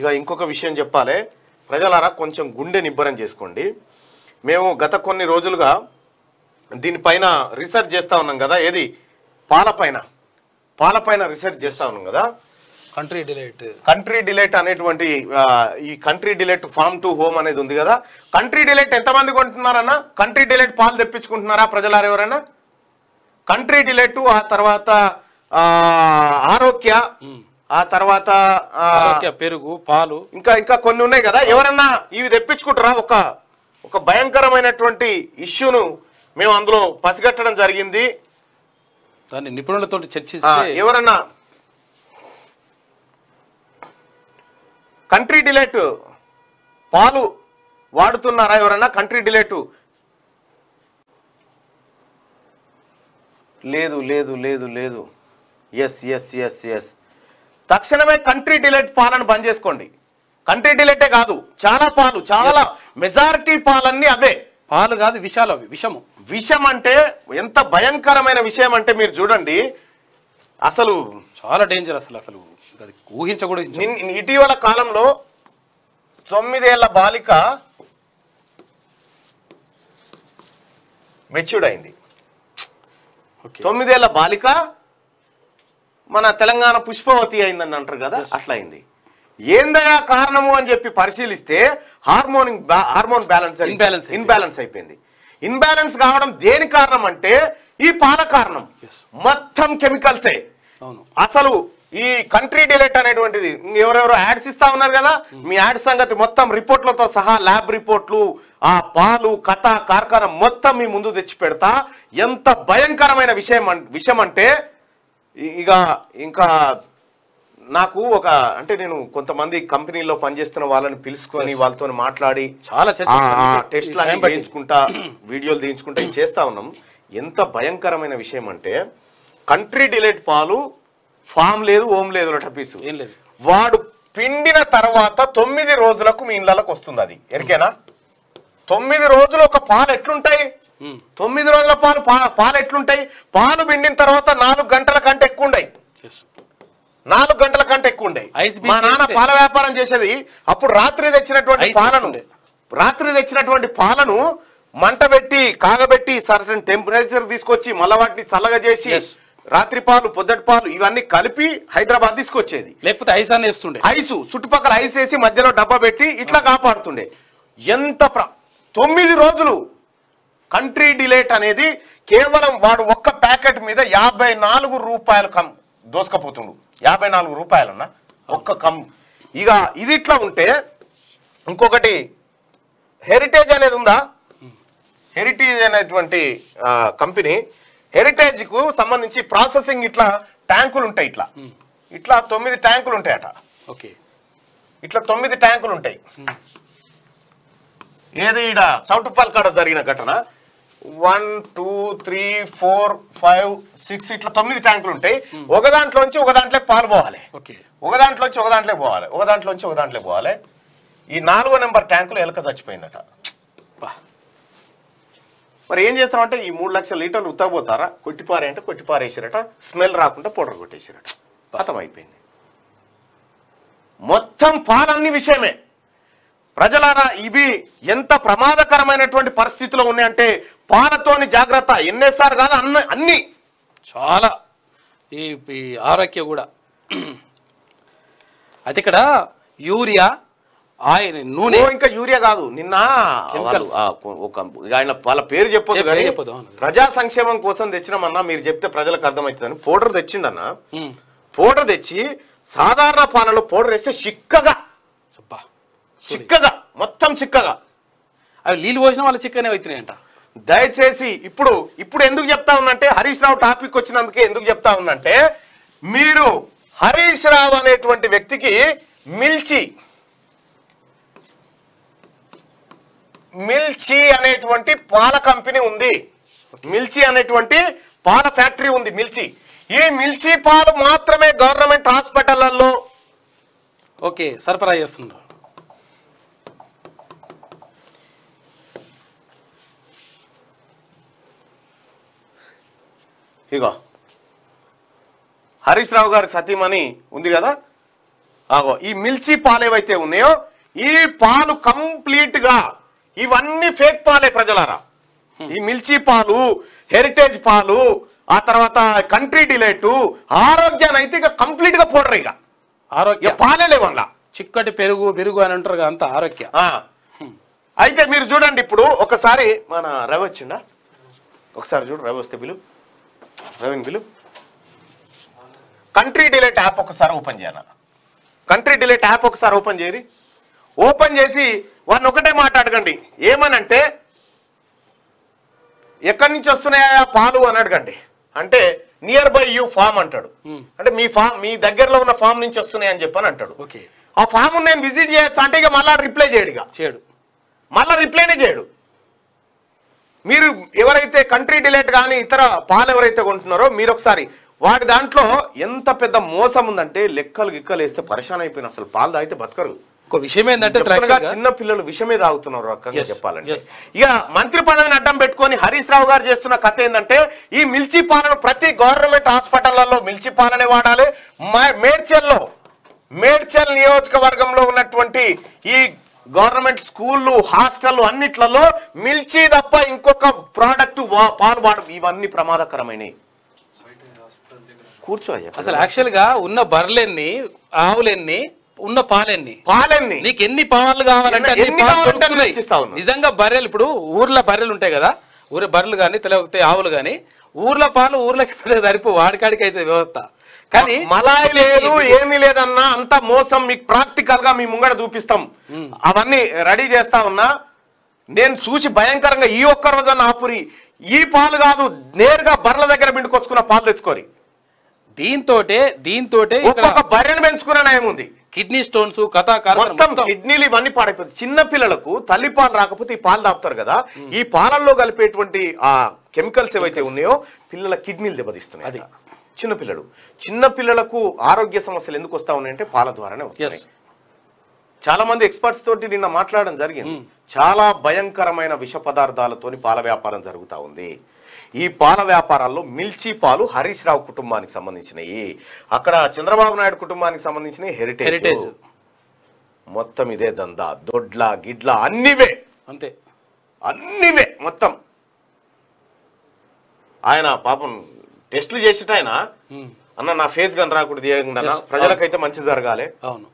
ఇక ఇంకొక విషయం చెప్పాలి ప్రజలారా కొంచెం గుండె నిబ్బరం చేసుకోండి మేము గత కొన్ని రోజులుగా దీనిపైన రీసెర్చ్ చేస్తా ఉన్నాం కదా ఏది పాలపైన రీసెర్చ్ చేస్తా ఉన్నాం కదా కంట్రీ డిలైట్ అనేటువంటి ఈ Country Delight farm to home అనేది ఉంది కదా కంట్రీ డిలైట్ ఎంతమంది కొంటున్నారన్నా కంట్రీ డిలైట్ పాలు తెప్పించుకుంటున్నారా ప్రజలారా ఎవరైనా కంట్రీ డిలైట్ ఆ తర్వాత ఆరోగ్య ఆ తర్వాత పెరుగు పాలు ఇంకా ఇంకా కొన్ని ఉన్నాయి కదా ఎవరన్నా ఇవి తెప్పించుకుంటారా ఒక ఒక భయంకరమైనటువంటి ఇష్యూను మేము అందులో పసిగట్టడం జరిగింది దాన్ని నిపుణులతో చర్చిస్తే ఎవరన్నా కంట్రీ డిలైట్ పాలు వాడుతున్నారా ఎవరన్నా కంట్రీ డిలైట్ లేదు లేదు లేదు లేదు ఎస్ ఎస్ ఎస్ ఎస్ తక్షణమే కంట్రీ డిలైట్ పాలను బంద్ చేసుకోండి కంట్రీ డిలైటే కాదు చాలా పాలు చాలా మెజారిటీ పాలన్నీ అవే పాలు కాదు విషాలు అవి విషము విషం అంటే ఎంత భయంకరమైన విషయం అంటే మీరు చూడండి అసలు చాలా డేంజర్ అసలు ఊహించకూడదు ఇటీవల కాలంలో 9 ఏళ్ల బాలిక మెచ్యూర్డ్ అయింది 9 ఏళ్ల బాలిక మన తెలంగాణ పుష్పవతి అయిందని అంటారు కదా అట్లా అయింది ఏందయ్యా కారణము అని చెప్పి పరిశీలిస్తే హార్మోన్ ఇన్బ్యాలెన్స్ అయిపోయింది ఇన్బ్యాలెన్స్ కావడం దేని కారణం అంటే ఈ పాల కారణం మొత్తం కెమికల్సే అసలు ఈ కంట్రీ డిలైట్ అనేటువంటిది ఎవరెవరో యాడ్స్ ఇస్తా ఉన్నారు కదా మీ యాడ్ సంగతి మొత్తం రిపోర్ట్లతో సహా ల్యాబ్ రిపోర్ట్లు ఆ పాలు కథ కార్ఖానం మొత్తం మీ ముందు తెచ్చి పెడతా ఎంత భయంకరమైన విషయం అంటే ఇక ఇంకా నాకు ఒక అంటే నేను కొంతమంది కంపెనీలో పనిచేస్తున్న వాళ్ళని పిలుచుకొని వాళ్ళతో మాట్లాడి చాలా టెస్ట్లు అనేవి చేయించుకుంటా వీడియోలు తీయించుకుంటా చేస్తా ఉన్నాం ఎంత భయంకరమైన విషయం అంటే కంట్రీ డిలైట్ పాలు ఫామ్ లేదు ఓం లేదు టపీసు వాడు పిండిన తర్వాత 9 రోజులకు మీ ఇళ్ళకి వస్తుంది అది ఎరికేనా 9 రోజులు ఒక పాలు ఎట్లుంటాయి 9 రోజుల పాలు ఎట్లుంటాయి పాలు పిండిన తర్వాత 4 గంటల కంటే ఎక్కువ ఉండయి 4 గంటల కంటే ఎక్కువ ఉండే మా నాన్న పాల వ్యాపారం చేసేది అప్పుడు రాత్రి తెచ్చినటువంటి పాలను మంట పెట్టి కాగబెట్టి సర్టన్ టెంపరేచర్ తీసుకొచ్చి మళ్ళా వాటిని చల్లగా చేసి రాత్రి పాలు పొద్దటి పాలు ఇవన్నీ కలిపి హైదరాబాద్ తీసుకొచ్చేది లేకపోతే ఐస్ చుట్టుపక్కల ఐస్ వేసి మధ్యలో డబ్బా పెట్టి ఇట్లా కాపాడుతుండే ఎంత 9 రోజులు కంట్రీ డిలైట్ అనేది కేవలం వాడు ఒక్క ప్యాకెట్ మీద 54 రూపాయలు దోసుకపోతుండు 54 రూపాయలన్నా ఒక్క కమ్ ఇక ఇది ఇట్లా ఉంటే ఇంకొకటి హెరిటేజ్ అనేది ఉందా హెరిటేజ్ అనేటువంటి కంపెనీ హెరిటేజ్కు సంబంధించి ప్రాసెసింగ్ ఇట్లా ట్యాంకులు ఉంటాయి ఇట్లా 9 ట్యాంకులు ఉంటాయట ఓకే ఇట్లా 9 ట్యాంకులు ఉంటాయి ఏది ఇడ చౌటుపాల్ కాడ జరిగిన ఘటన 1 2 3 4 5 6 ఇట్లా 9 ట్యాంకులు ఉంటాయి ఒక దాంట్లోంచి ఒక దాంట్లో పోవాలి ఈ 4వ నెంబర్ ట్యాంకులు ఎలక చచ్చిపోయిందట మరి ఏం చేస్తామంటే ఈ 3 లక్షల లీటర్లు ఉత్తకపోతారా కొట్టిపారే అంటే కొట్టిపారేసారట స్మెల్ రాకుండా పౌడర్ కొట్టేసారట పాతం అయిపోయింది మొత్తం పాలన్నీ విషయమే ప్రజలారా ఇవి ఎంత ప్రమాదకరమైనటువంటి పరిస్థితిలో ఉన్నాయంటే పాలతోని జాగ్రత్త ఎన్నేసారి కాదు అన్ని చాలా ఈ ఆరోగ్య కూడా అయితే ఇక్కడ యూరియా ఆయన నూనె ఇంకా యూరియా కాదు నిన్న ఆయన వాళ్ళ పేరు చెప్పొద్దు కానీ ప్రజా సంక్షేమం కోసం తెచ్చినామన్నా మీరు చెప్తే ప్రజలకు అర్థమవుతుందని పౌడర్ తెచ్చిండన్నా పౌడర్ తెచ్చి సాధారణ పాలలో పౌడర్ వేస్తే చిక్కగా మొత్తం చిక్కగా అవి నీళ్ళు పోసిన వాళ్ళ చిక్కనే అవుతున్నాయంట దయచేసి ఇప్పుడు ఎందుకు చెప్తా ఉన్నంటే హరీష్ రావు టాపిక్ వచ్చినందుకే ఎందుకు చెప్తా ఉన్నంటే మీరు హరీష్ రావు అనేటువంటి వ్యక్తికి మిల్చి అనేటువంటి పాల కంపెనీ ఉంది మిల్చి అనేటువంటి పాల ఫ్యాక్టరీ ఉంది మిల్చి ఈ మిల్చి పాలు మాత్రమే గవర్నమెంట్ హాస్పిటళ్లలో ఓకే సరఫరా చేస్తున్నారు ఇగో హరీష్ రావు గారి సతీమణి ఉంది కదా ఆగో ఈ మిల్చి పాలేవైతే ఉన్నాయో ఈ పాలు కంప్లీట్ గా ఇవన్నీ ఫేక్ పాలే ప్రజలారా. ఈ మిల్చి పాలు, హెరిటేజ్ పాలు, ఆ తర్వాత కంట్రీ డిలైట్, ఆరోగ్యాన్ని అయితే ఇక కంప్లీట్ గా పోడరు. ఇక ఆరోగ్య పాలే లేవల్ల చిక్కటి పెరుగు పెరుగు అని అంటారు అంత ఆరోగ్య. అయితే మీరు చూడండి ఇప్పుడు ఒకసారి మన రవి వచ్చిందా, ఒకసారి చూడు రవి వస్తే బిలు, రవిని బిలు. కంట్రీ డిలైట్ యాప్ ఒకసారి ఓపెన్ చేయనా, కంట్రీ డిలైట్ యాప్ ఒకసారి ఓపెన్ చేయరు. ఓపెన్ చేసి వాడిని ఒకటే మాట్లాడకండి, ఏమనంటే ఎక్కడి నుంచి వస్తున్నాయా పాలు అని అడగండి. అంటే నియర్ బై యూ ఫామ్ అంటాడు, అంటే మీ ఫామ్ మీ దగ్గరలో ఉన్న ఫామ్ నుంచి వస్తున్నాయి అని చెప్పని అంటాడు. ఆ ఫామ్ నేను విజిట్ చేయొచ్చు అంటే ఇక మళ్ళీ రిప్లై చేయడు, మళ్ళీ రిప్లైనే చేయడు. మీరు ఎవరైతే కంట్రీ డిలైట్ కానీ ఇతర పాలు ఎవరైతే కొంటున్నారో మీరు ఒకసారి వాడి దాంట్లో ఎంత పెద్ద మోసం ఉందంటే లెక్కలు గిక్కలు వేస్తే పరేషాన్ అయిపోయిన, అసలు పాలు తాగితే బతకరు. చిన్న పిల్లలు విషమే తాగుతున్నారు రకంగా చెప్పాలంటే. ఇక మంత్రి పదవిని అడ్డం పెట్టుకుని హరీష్ రావు గారు చేస్తున్న కథ ఏంటంటే ఈ మిల్చి పాలను ప్రతి గవర్నమెంట్ హాస్పిటళ్లలో మిల్చి పాలనే వాడాలి. మేడ్చల్లో, మేడ్చల్ నియోజకవర్గంలో ఉన్నటువంటి ఈ గవర్నమెంట్ స్కూళ్ళు, హాస్టల్ అన్నిట్లలో మిల్చి తప్ప ఇంకొక ప్రోడక్ట్ పాలు వాడ, ఇవన్నీ ప్రమాదకరమైనవి. కూర్చో అయ్యా, అసలు యాక్చువల్ గా ఉన్న బర్రెలెన్ని, ఆవులెన్ని, ఉన్న పాలెన్ని, పాలెన్ని, నీకు ఎన్ని పాలు కావాలంటే నిజంగా బర్రెలు ఇప్పుడు ఊర్లో బర్రెలు ఉంటాయి కదా, ఊరి బర్రెలు కానీ తెలియకపోతే ఆవులు కానీ ఊర్లో పాలు ఊర్లకి సరిపో వాడికాడికి అయితే వ్యవస్థ. కానీ మలాయి లేదు ఏమీ లేదన్నా అంత మోసం మీకు ప్రాక్టికల్ గా మీ ముంగడ చూపిస్తాం, అవన్నీ రెడీ చేస్తా ఉన్నా. నేను చూసి భయంకరంగా ఈ ఒక్క రోజున ఆపురి, ఈ పాలు కాదు నేరుగా బర్రెల దగ్గర పిండుకొచ్చుకున్న పాలు తెచ్చుకోరి. దీంతో బర్రెను పెంచుకునే నయం ఉంది. కిడ్నీ స్టోన్స్ కిడ్నీలు ఇవన్నీ పాడైపోతుంది. చిన్న పిల్లలకు తల్లి పాలు రాకపోతే ఈ పాలు తాపుతారు కదా, ఈ పాలల్లో కలిపేటువంటి ఆ కెమికల్స్ ఏవైతే ఉన్నాయో పిల్లల కిడ్నీలు దెబ్బతిస్తున్నాయి. అది చిన్నపిల్లలు, చిన్నపిల్లలకు ఆరోగ్య సమస్యలు ఎందుకు వస్తా ఉన్నాయంటే పాల ద్వారానే వస్తాయి. చాలా మంది ఎక్స్పర్ట్స్ తోటి నిన్న మాట్లాడడం జరిగింది, చాలా భయంకరమైన విష పదార్థాలతోని పాల వ్యాపారం జరుగుతూ ఉంది. ఈ పాల వ్యాపారాల్లో మిల్చి పాలు హరీష్ రావు కుటుంబానికి సంబంధించినవి, అక్కడ చంద్రబాబు నాయుడు కుటుంబానికి సంబంధించిన హెరిటేజ్, మొత్తం ఇదే దందా. దొడ్ల గిడ్ల అన్నివే, అంతే అన్నివే మొత్తం. ఆయన పాపం టెస్ట్లు చేసేట ఆయన అన్న నా ఫేస్ గన్ రాకూడదు ఏమన్నా ప్రజలకైతే మంచి జరగాలి.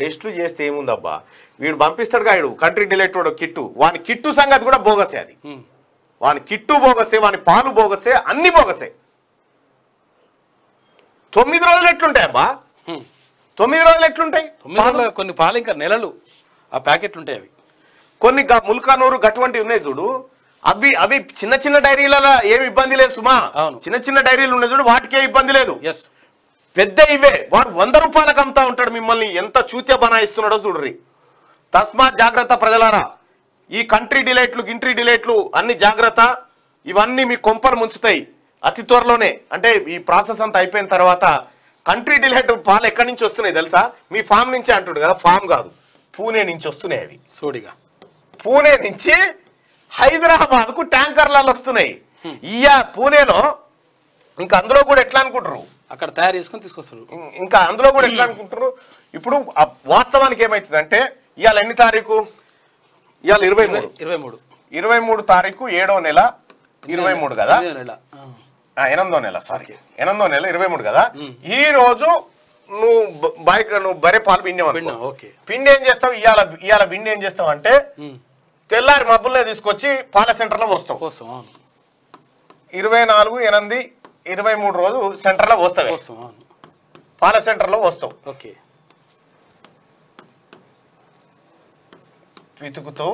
టెస్టులు చేస్తే ఏముందబ్బా, వీడు పంపిస్తాడు కాడు కంట్రీ డిలైట్ వాడు కిట్టు, వాని కిట్టు సంగతి కూడా బోగసే. అది వాని కిట్టు బోగసే, వాని పాలు బోగసే, అన్ని బోగసే. 9 రోజులు ఎట్లుంటాయి అబ్బా, 9 రోజులు ఎట్లుంటాయి, కొన్ని పాలు ఇంకా నెలలు ఆ ప్యాకెట్లు ఉంటాయి. అవి కొన్ని ముల్కానూరు అటువంటివి ఉన్నాయి చూడు, అవి అవి చిన్న చిన్న డైరీలలో ఏమి ఇబ్బంది లేదు సుమా, చిన్న చిన్న డైరీలు ఉన్నాయి చూడు వాటికే ఇబ్బంది లేదు. పెద్ద ఇవే వాడు 100 రూపాయలకు అమ్ముతా ఉంటాడు. మిమ్మల్ని ఎంత చూత్య బనాయిస్తున్నాడో చూడరి. తస్మా జాగ్రత్త ప్రజలారా, ఈ కంట్రీ డిలైట్లు గింట్రీ డిలైట్లు అన్ని జాగ్రత్త, ఇవన్నీ మీ కొంపలు ముంచుతాయి అతి త్వరలోనే. అంటే ఈ ప్రాసెస్ అంతా అయిపోయిన తర్వాత కంట్రీ డిలైట్ పాలు ఎక్కడి నుంచి వస్తున్నాయి తెలుసా, మీ ఫామ్ నుంచే అంటుడు కదా, ఫామ్ కాదు పూణే నుంచి వస్తున్నాయి అవి. సోడిగా పూణే నుంచి హైదరాబాద్ కు ట్యాంకర్లలో వస్తున్నాయి. ఇయ్యా పూణేలో ఇంకా అందులో కూడా ఎట్లా అనుకుంటారు, అక్కడ తయారు చేసుకుని తీసుకొస్తారు. ఇంకా అందులో కూడా ఎట్లా అనుకుంటారు. ఇప్పుడు వాస్తవానికి ఏమైతుంది అంటే ఇవాళ ఎన్ని తారీఖు, ఇవాళ 23 తారీఖు 7వ నెల 23 కదా, 8వ నెల సారీ 8వ నెల 23 కదా. ఈ రోజు నువ్వు బరే పాలు పిండేవా, పిండి ఏం చేస్తావు ఇవాళ, ఇవాళ పిండి ఏం చేస్తావు అంటే తెల్లారి మబ్బుల్నే తీసుకొచ్చి పాల సెంటర్లో పోస్తావు. 24, 8, 23 రోజు సెంటర్లో పోస్తావు, పాల సెంటర్లో పోస్తావు. పితుకుతో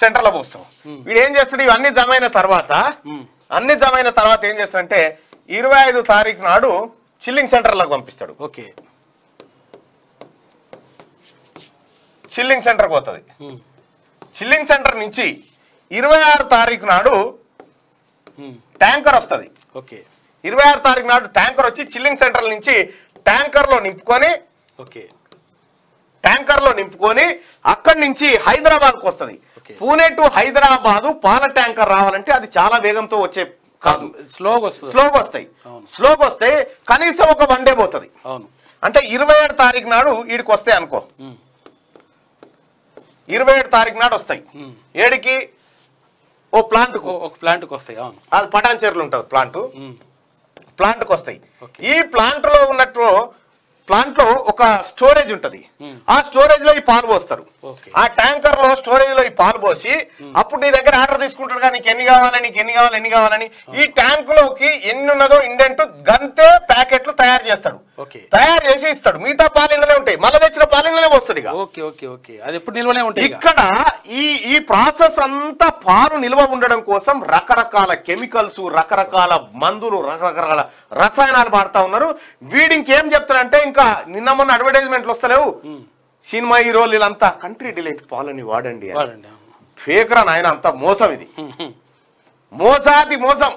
సెంటర్లో పోస్తావు. వీడు ఏం చేస్తాడు, ఇవన్నీ జమైన తర్వాత ఏం చేస్తాడంటే 25 తారీఖు నాడు చిల్లింగ్ సెంటర్లకు పంపిస్తాడు. చిల్లింగ్ సెంటర్కి పోతుంది. చిల్లింగ్ సెంటర్ నుంచి 26 తారీఖు నాడు ట్యాంకర్ వస్తుంది. 26 తారీఖు నాడు ట్యాంకర్ వచ్చి చిల్లింగ్ సెంటర్ నుంచి ట్యాంకర్లో నింపుకొని అక్కడి నుంచి హైదరాబాద్కు వస్తుంది. పూణే టు హైదరాబాదు పాల ట్యాంకర్ రావాలంటే అది చాలా వేగంతో వచ్చే కాదు, స్లోగా వస్తాయి. కనీసం ఒక 1 డే పోతుంది. అంటే 27 తారీఖు నాడు ఈడికి వస్తాయి అనుకో, 27 తారీఖు నాడు వస్తాయి. ఏడికి ఓ ప్లాంట్కు, ఒక ప్లాంట్కు వస్తాయి. అది పటాన్చేరులు ఉంటుంది ప్లాంట్, ప్లాంట్కి వస్తాయి. ఈ ప్లాంట్లో ఉన్నట్టు ప్లాంట్లో ఒక స్టోరేజ్ ఉంటుంది, ఆ స్టోరేజ్ లో ఈ పాలు పోస్తారు. ఆ ట్యాంకర్ లో స్టోరేజ్ లో ఈ పాలు పోసి అప్పుడు నీ దగ్గర ఆర్డర్ తీసుకుంటారు కదా, నీకు ఎన్ని కావాలి, నీకు ఎన్ని కావాలి, ఎన్ని కావాలని. ఈ ట్యాంక్ లోకి ఎన్ని ఉన్నదో ఇండెంట్ గంతే ప్యాకెట్లు తయారు చేస్తాడు, తయారు చేసి ఇస్తాడు. మిగతా పాలిళ్ళనే ఉంటాయి, మళ్ళీ తెచ్చిన పాలిళ్ళనే పోస్తాడు. ఇక ఇక్కడ ఈ ప్రాసెస్ అంతా పాలు నిల్వ ఉండడం కోసం రకరకాల కెమికల్స్, రకరకాల మందులు, రకరకాల రసాయనాలు వాడుతూ ఉన్నారు. వీడింగ్ ఏం చెప్తారంటే, ఇంకా నిన్న మొన్న అడ్వర్టైజ్మెంట్లు వస్తలేవు, సినిమా హీరోలు వీళ్ళంతా కంట్రీ డిలైట్ పాలని వాడండి. ఫేకరా నాయన, అంతా మోసం, ఇది మోసాది మోసం.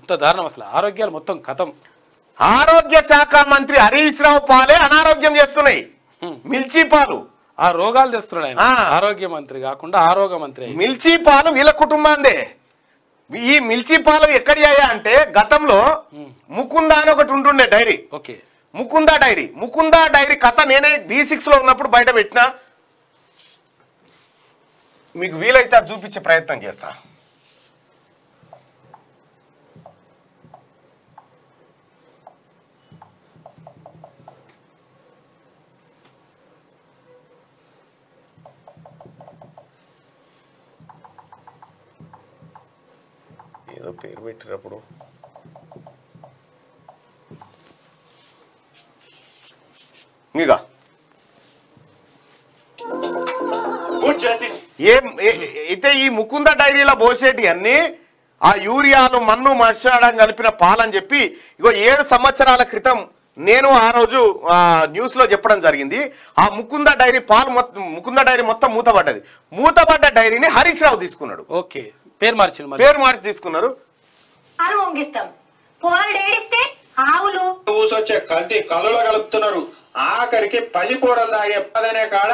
ఎంత దారుణం అసలు, ఆరోగ్యాలు మొత్తం కథం. ఆరోగ్య శాఖ మంత్రి హరీష్ రావు పాలే అనారోగ్యం చేస్తున్నాయి, మిల్చి పాలు ఆ రోగాలు చేస్తున్నాయి. ఆరోగ్య మంత్రి కాకుండా ఆరోగ్య మంత్రి, మిల్చి పాలు వీళ్ళ కుటుంబాందే. ఈ మిల్చి పాలు ఎక్కడియా అంటే, గతంలో ముకుందా అని ఒకటి ఉంటుండే dairy, Mukunda dairy. Mukunda dairy కథ నేనే B6 లో ఉన్నప్పుడు బయట పెట్టినా, మీకు వీలైతే చూపించే ప్రయత్నం చేస్తా. ఏదో పేరు పెట్టినప్పుడు మీగా అయితే ఈ ముకుంద డైరీలో పోసేటి అన్ని ఆ యూరియాను మన్ను మర్చడం కలిపిన పాలని చెప్పి, ఇగో 7 సంవత్సరాల క్రితం నేను ఆ రోజు న్యూస్ లో చెప్పడం జరిగింది. ఆ ముకుంద డైరీ పాలు ముకుంద డైరీ మొత్తం మూతబడ్డది. మూతబడ్డ డైరీని హరీష్ రావు తీసుకున్నాడు, పేరు మార్చి తీసుకున్నారు. కల్తీ కళ్ళలో కలుపుతున్నారు, ఆఖరికి పసిపోరలు తాగే పదనే కాడ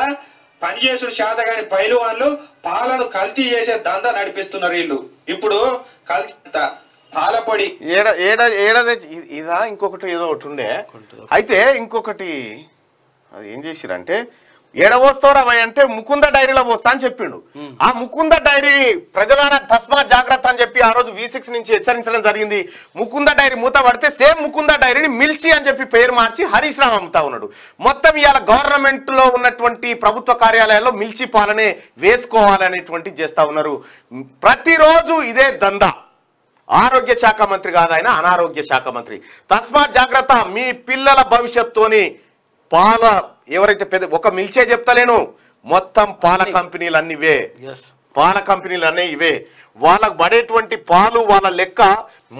పనిచేసుడు శాతగాని పైలువాన్లు పాలను కల్తీ చేసే దందా నడిపిస్తున్నారు వీళ్ళు. ఇప్పుడు కల్తీ పాలపొడి ఇదా, ఇంకొకటి ఏదో ఒకటి ఉండే. అయితే ఇంకొకటి అది ఏం చేసిరంటే, ఏడవోస్తారా భయ అంటే ముకుంద డైరీలో పోస్తా అని చెప్పిండు. ఆ ముకుంద డైరీ ప్రజలారా తస్మాత్ జాగ్రత్త అని చెప్పి ఆ రోజు V6 నుంచి హెచ్చరించడం జరిగింది. ముకుంద డైరీ మూత పడితే సేమ్ ముకుంద డైరీని మిల్చి అని చెప్పి పేరు మార్చి హరీష్ రావు అమ్ముతా ఉన్నాడు. మొత్తం ఇవాళ గవర్నమెంట్ లో ఉన్నటువంటి ప్రభుత్వ కార్యాలయాల్లో మిల్చి పాలనే వేసుకోవాలనేటువంటి చేస్తా ఉన్నారు. ప్రతిరోజు ఇదే దందా. ఆరోగ్య శాఖ మంత్రి కాదు ఆయన, అనారోగ్య శాఖ మంత్రి. తస్మాత్ జాగ్రత్త, మీ పిల్లల భవిష్యత్తుని పాల ఎవరైతే పెద్ద ఒక మిల్చే చెప్తలేను, మొత్తం పాల కంపెనీలు అన్ని ఇవే, పాల కంపెనీలు అన్నీ ఇవే. వాళ్ళకు పడేటువంటి పాలు వాళ్ళ లెక్క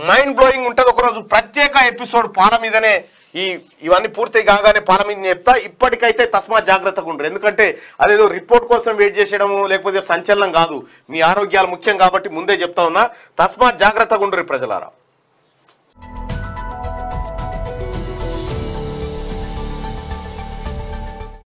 మైండ్ బ్లోయింగ్ ఉంటుంది. ఒకరోజు ప్రత్యేక ఎపిసోడ్ పాల మీదనే, ఇవన్నీ పూర్తి కాగానే పాల మీద చెప్తా. ఇప్పటికైతే తస్మాత్ జాగ్రత్తగా ఉండరు, ఎందుకంటే అదేదో రిపోర్ట్ కోసం వెయిట్ చేసేయడము లేకపోతే సంచలనం కాదు, మీ ఆరోగ్యాలు ముఖ్యం కాబట్టి ముందే చెప్తా ఉన్నా, తస్మాత్ జాగ్రత్తగా ఉండరు ప్రజలారా.